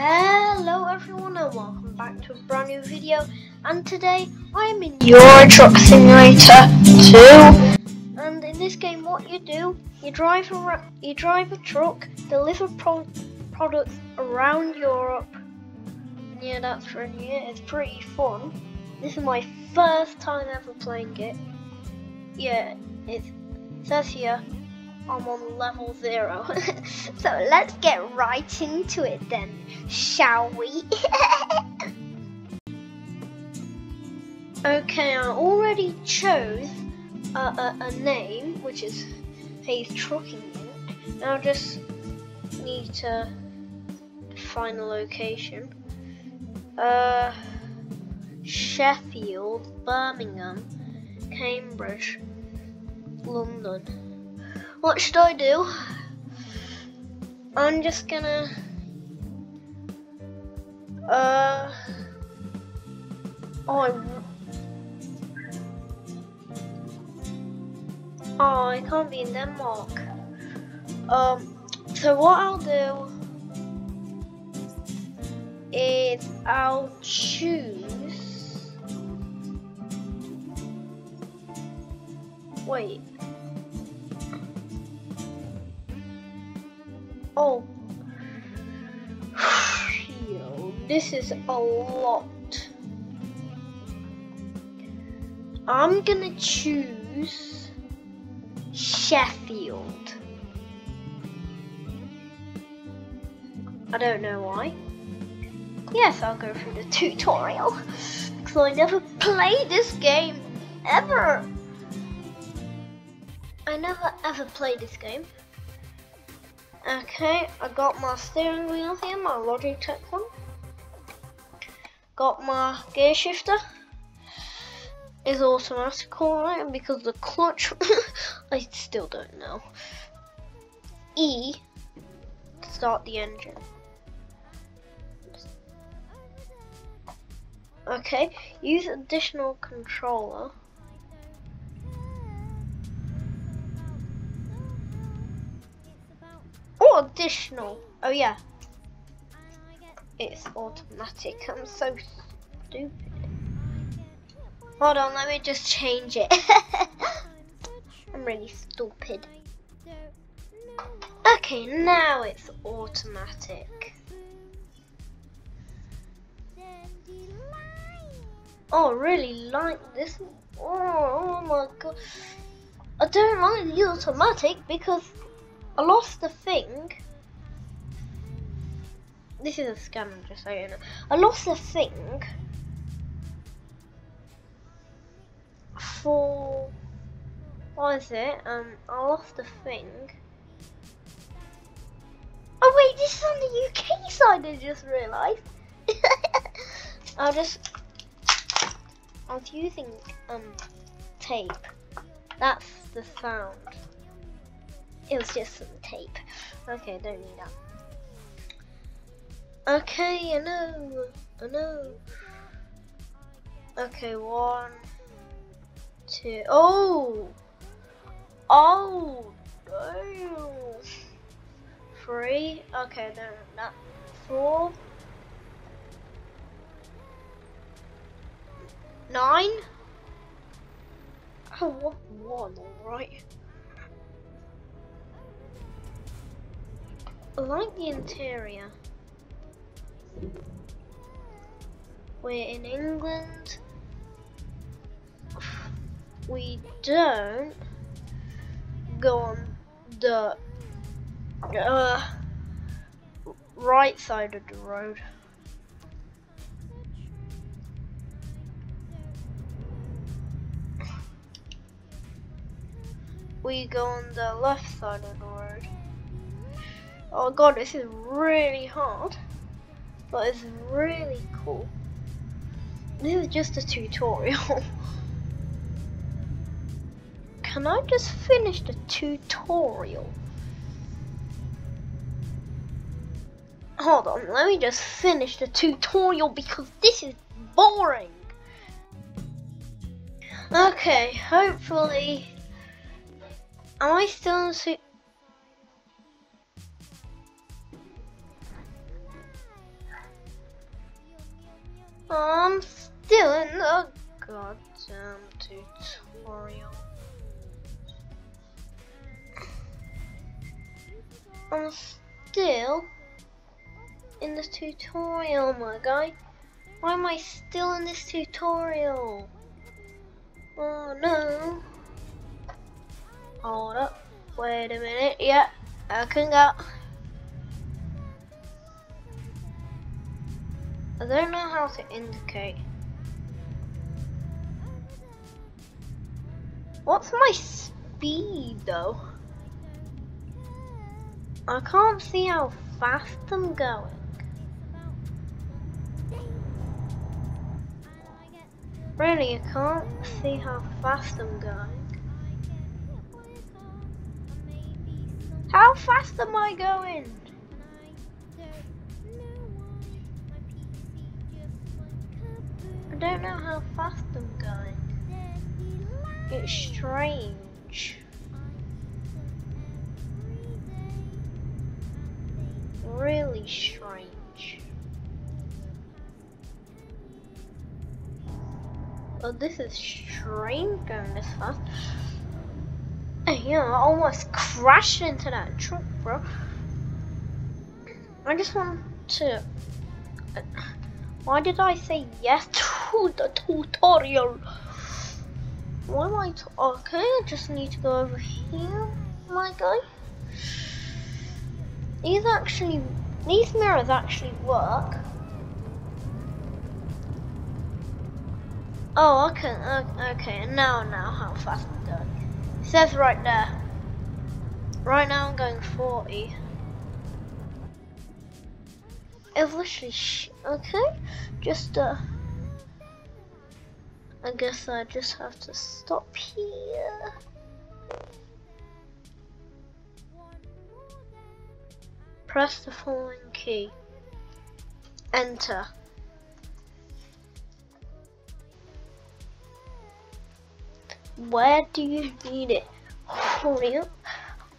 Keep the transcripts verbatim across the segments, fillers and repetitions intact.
Hello everyone and welcome back to a brand new video, and today I'm in Euro Truck Simulator two, and in this game what you do, you drive a, you drive a truck, deliver pro products around Europe. Yeah, that's really it, it's pretty fun. This is my first time ever playing it. Yeah, it says here I'm on level zero, so let's get right into it then, shall we? Okay, I already chose a, a, a name, which is Hayes Trucking. Now I just need to find a location. Uh, Sheffield, Birmingham, Cambridge, London. What should I do? I'm just gonna uh oh I, oh I can't be in Denmark. Um so what I'll do is I'll choose wait Oh, Yo, this is a lot. I'm gonna choose Sheffield. I don't know why. Yes, I'll go through the tutorial because I never played this game ever. I never ever played this game. Okay, I got my steering wheel here, my Logitech one. Got my gear shifter. It's automatical, right? And because the clutch, I still don't know. E, to start the engine. Okay, use additional controller. Additional. Oh yeah, it's automatic. I'm so stupid. Hold on, let me just change it. I'm really stupid. Okay, now it's automatic. Oh, I really like this. Oh, oh my god, I don't like the automatic because I lost the thing. This is a scam, just so you know. I lost the thing for what is it? Um, I lost the thing. Oh wait, this is on the U K side. I just realised. I just I was using um tape. That's the sound. It was just some tape. Okay, don't need that. Okay, I know, I know. Okay, one, two, oh! Oh! Oh! Three, okay, don't need that. Four. Nine. I want one, alright. I like the interior. We're in England. We don't go on the uh, right side of the road. We go on the left side of the road. Oh god, this is really hard, but it's really cool. This is just a tutorial. Can I just finish the tutorial? Hold on, let me just finish the tutorial because this is boring. Okay, hopefully... Am I still in... I'm still in the goddamn tutorial. I'm still in this tutorial, my guy. Why am I still in this tutorial? Oh no. Hold up. Wait a minute. Yeah, I can go. I don't know how to indicate. What's my speed though? I can't see how fast I'm going. Really, you can't see how fast I'm going. How fast am I going? I don't know how fast I'm going. It's strange. Really strange. Oh, this is strange going this fast. And yeah, I almost crashed into that truck, bro. I just want to... Why did I say yes to the tutorial? Why am I... Okay, I just need to go over here, my guy. These actually... These mirrors actually work. Oh, okay, okay, now, now, how fast I'm going. It says right there. Right now I'm going forty. It's literally, sh okay, just, uh, I guess I just have to stop here. Press the following key. Enter. Where do you need it? Hurry up.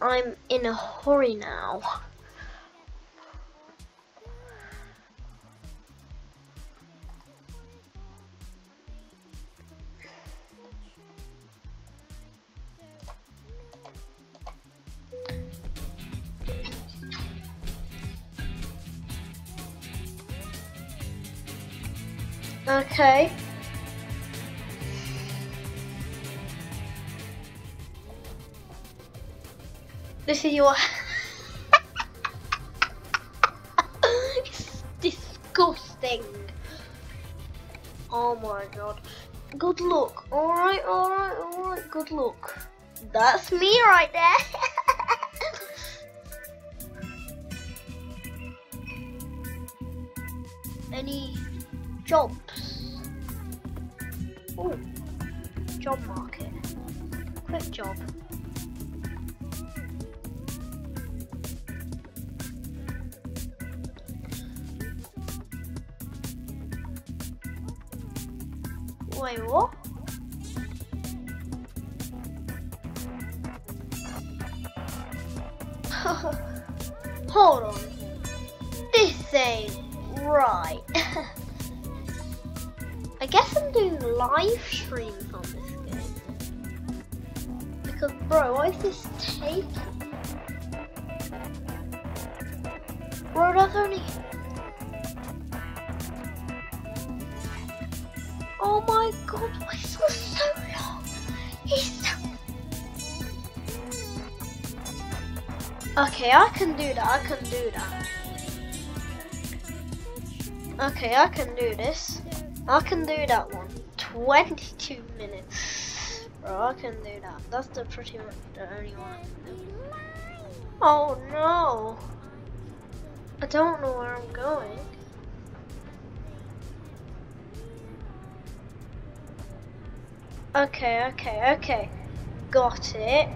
I'm in a hurry now. Okay. This is your. It's disgusting. Oh my god. Good luck. Alright, alright, alright. Good luck. That's me right there. Any jobs? Oh. Job market. Quick job. Wait, what? Hold on. This ain't right. I guess I'm doing live streams on this game. Because, bro, why is this taking? Bro, that's only. Oh my god, why is this so long? It's so... Okay, I can do that, I can do that. Okay, I can do this. I can do that one. twenty-two minutes. Bro, I can do that. That's the pretty much the only one I can do. Oh no. I don't know where I'm going. Okay, okay, okay. Got it.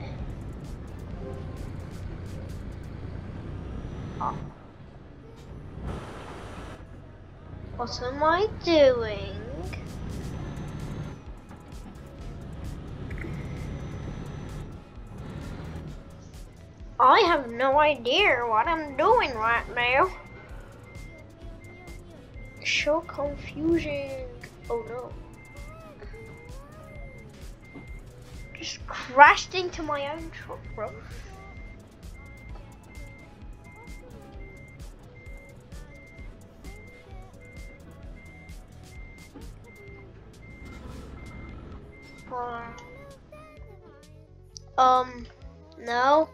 Oh. What am I doing? I have no idea what I'm doing right now. so confusing. Oh no. Just crashed into my own truck, bro. Um, no,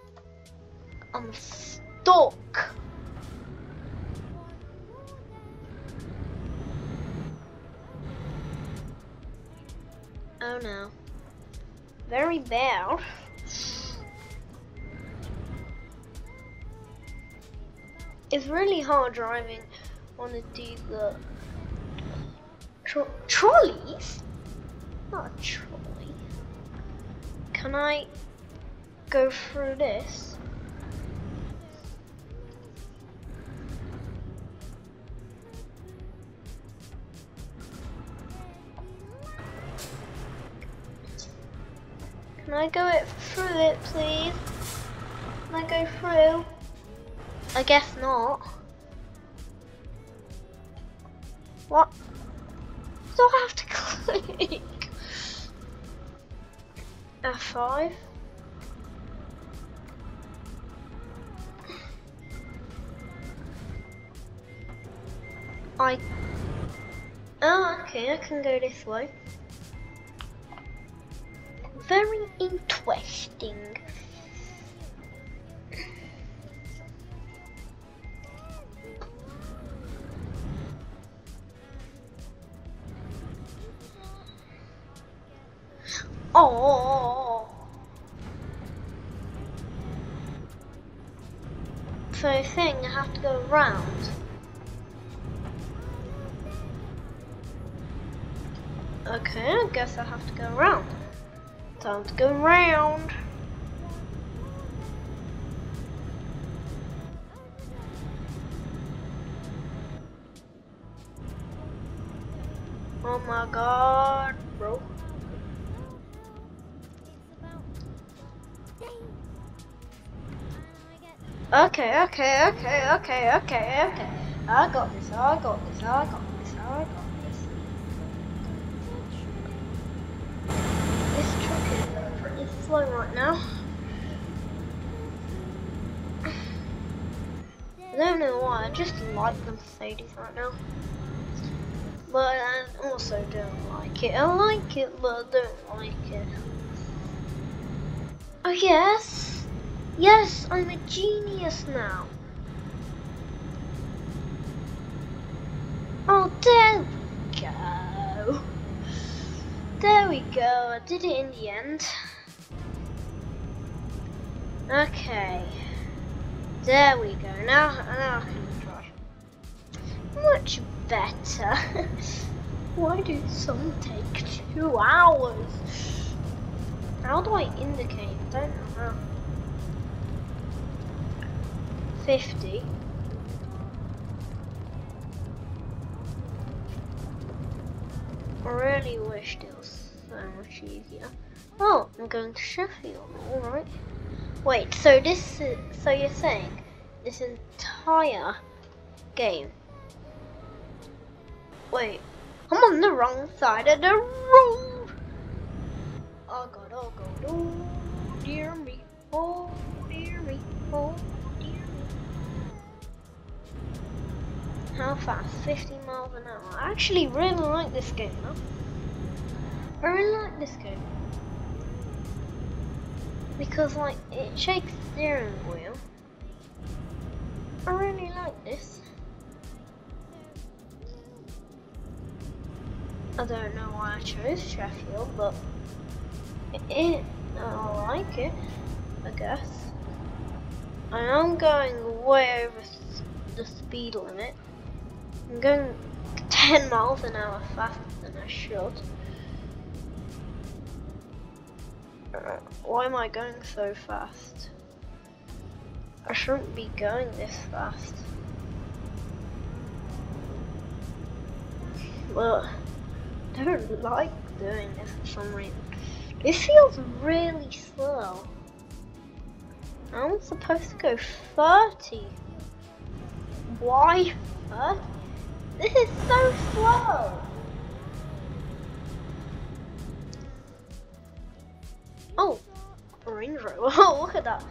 I'm stuck. Oh no, very bad. It's really hard driving one of these uh, tro trolleys. Not a trolley. Can I go through this? Can I go it through it, please? Can I go through? I guess not. What? So I have to click F five. I oh, okay, I can go this way. Very interesting. Oh, so I think I have to go around. Okay, I guess I have to go around. Time to go round. Oh my god, bro. Okay, okay, okay, okay, okay, okay. I got this, I got this, I got this, I got this. Slow right now. I don't know why, I just like the Mercedes right now. But I also don't like it. I like it, but I don't like it. Oh yes! Yes, I'm a genius now. Oh, there we go. There we go, I did it in the end. Okay, there we go. Now, now I can drive much better. Why do some take two hours? How do I indicate? I don't know. Fifty. I really wish it was so much easier. Oh, I'm going to Sheffield. All right. Wait, so this is, so you're saying this entire game. Wait, I'm on the wrong side of the road. Oh god, oh god, oh dear me, oh dear me, oh dear me. How fast? fifty miles an hour. I actually really like this game, huh? I really like this game. Because, like, it shakes the steering wheel. I really like this. I don't know why I chose Sheffield, but it, it I like it, I guess. And I'm going way over the speed limit. I'm going ten miles an hour faster than I should. Why am I going so fast? I shouldn't be going this fast. But I don't like doing this for some reason. It feels really slow. I'm supposed to go thirty. Why thirty? This is so Whoa! Oh, orange row. Oh, look at that.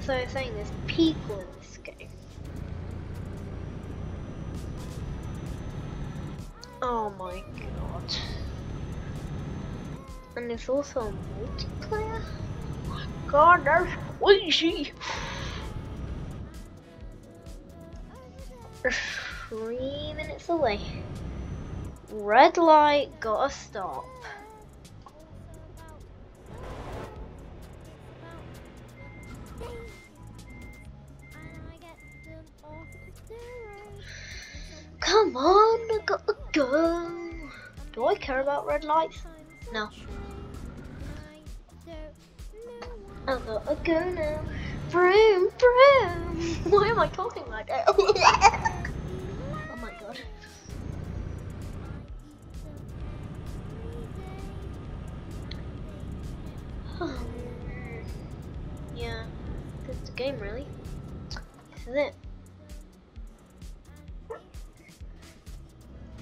So I'm saying there's people in this game. Oh my god. And there's also multiplayer? Oh my god, that's crazy! Three minutes away. Red light, gotta stop. Come on, I gotta go. Do I care about red lights? No. I gotta go now. Broom, broom. Why am I talking like that? Oh my god. Oh. Yeah, this is the game really. This is it.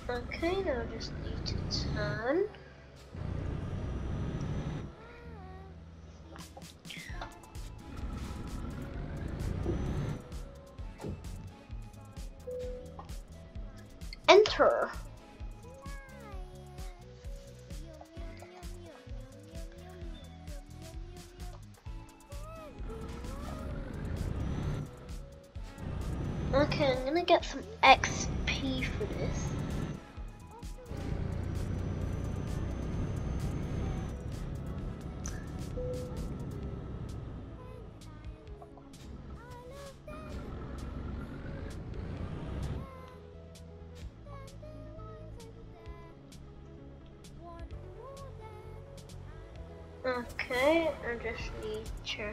Okay, now I just need to turn. Enter. Okay, I'm gonna get some X P for this. Okay, I just need to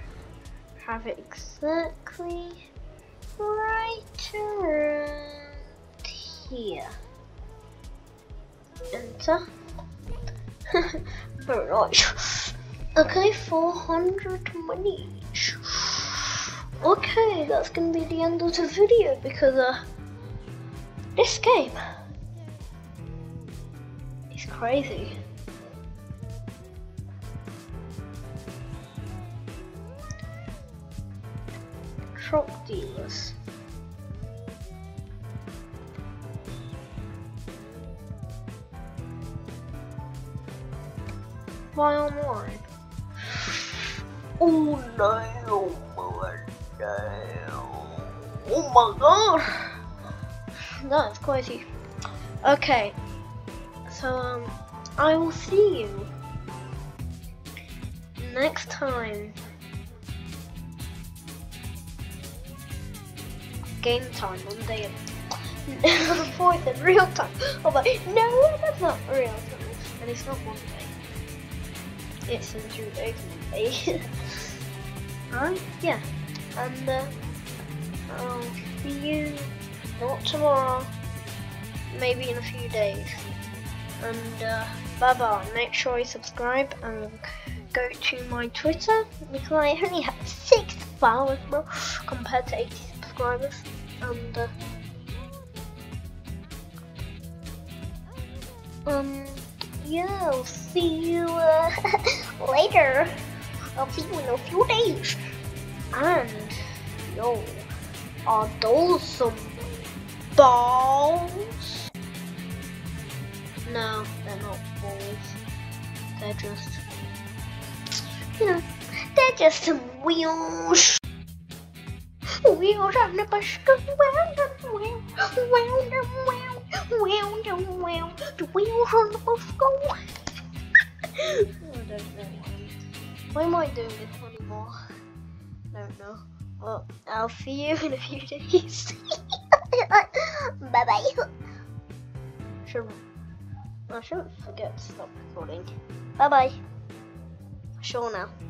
have it exactly right around here. Enter. Very nice. Okay, four hundred money each. Okay, that's gonna be the end of the video because uh, this game is crazy. Truck dealers. Why online? Oh no, oh no. Oh my god! That's crazy. Okay, so um, I will see you next time. Game time one day. Before I said real time, I was like, no, that's not real time. And it's not one day. It's in two days. Right? Yeah. And uh, I'll see you not tomorrow, maybe in a few days. And uh, bye bye. Make sure you subscribe and go to my Twitter because I only have six followers more compared to eighty. And uh, um, yeah, I'll see you uh, later. I'll see you in a few days. And yo, are those some balls? No, they're not balls. They're just, you know, they're just some wheels. Wheels on the bus go round and round, round and round, round and round. The wheels on the bus go round. I don't know. Why am I doing this anymore? I don't know. Well, I'll see you in a few days. Bye bye. Should, I shouldn't forget to stop recording. Bye bye. Sure now.